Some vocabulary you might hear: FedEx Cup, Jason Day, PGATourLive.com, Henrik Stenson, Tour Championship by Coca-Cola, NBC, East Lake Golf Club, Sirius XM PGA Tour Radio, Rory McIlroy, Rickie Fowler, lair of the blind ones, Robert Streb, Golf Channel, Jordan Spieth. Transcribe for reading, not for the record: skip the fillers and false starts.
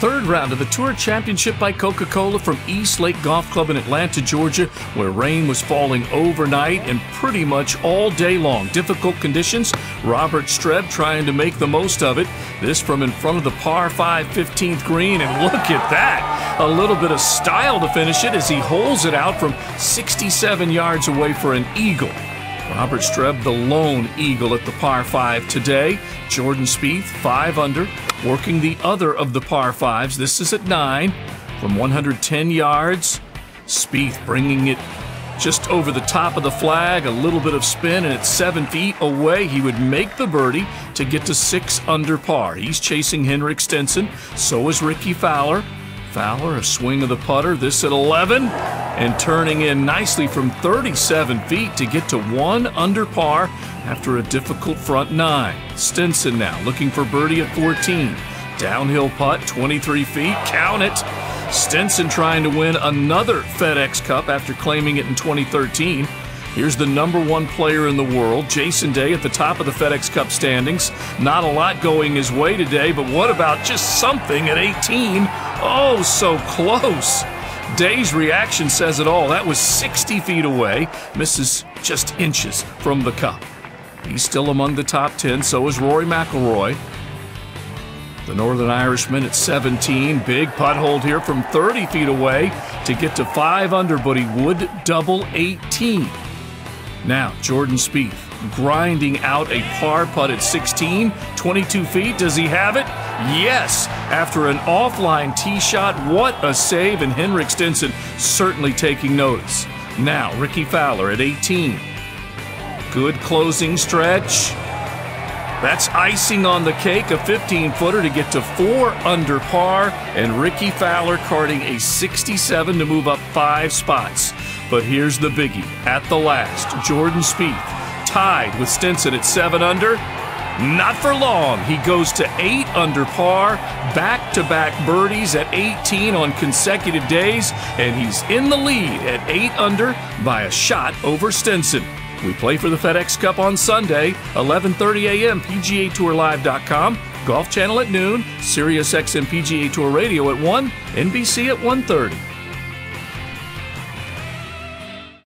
third round of the Tour Championship by Coca-Cola from East Lake Golf Club in Atlanta, Georgia, where rain was falling overnight and pretty much all day long. Difficult conditions, Robert Streb trying to make the most of it. This from in front of the par 5 15th green, and look at that! A little bit of style to finish it as he holes it out from 67 yards away for an eagle. Robert Streb, the lone eagle at the par 5 today. Jordan Spieth, 5 under, working the other of the par 5s. This is at 9 from 110 yards. Spieth bringing it just over the top of the flag, a little bit of spin, and it's 7 feet away. He would make the birdie to get to 6 under par. He's chasing Henrik Stenson. So is Rickie Fowler. Fowler, a swing of the putter, this at 11, and turning in nicely from 37 feet to get to 1 under par after a difficult front 9. Stenson now looking for birdie at 14. Downhill putt, 23 feet, count it. Stenson trying to win another FedEx Cup after claiming it in 2013. Here's the #1 player in the world, Jason Day, at the top of the FedEx Cup standings. Not a lot going his way today, but what about just something at 18? Oh, so close. Day's reaction says it all. That was 60 feet away. Misses just inches from the cup. He's still among the top 10, so is Rory McIlroy. The Northern Irishman at 17, big putt hold here from 30 feet away to get to 5 under, but he would double 18. Now, Jordan Spieth grinding out a par putt at 16, 22 feet. Does he have it? Yes! After an offline tee shot, what a save, and Henrik Stenson certainly taking notice. Now, Rickie Fowler at 18. Good closing stretch. That's icing on the cake, a 15-footer to get to 4 under par, and Rickie Fowler carting a 67 to move up 5 spots. But here's the biggie at the last. Jordan Spieth tied with Stenson at 7 under. Not for long. He goes to 8 under par, back-to-back birdies at 18 on consecutive days, and he's in the lead at 8 under by a shot over Stenson. We play for the FedEx Cup on Sunday, 11:30 a.m., PGATourLive.com, Golf Channel at noon, Sirius XM PGA Tour Radio at 1, NBC at 1:30.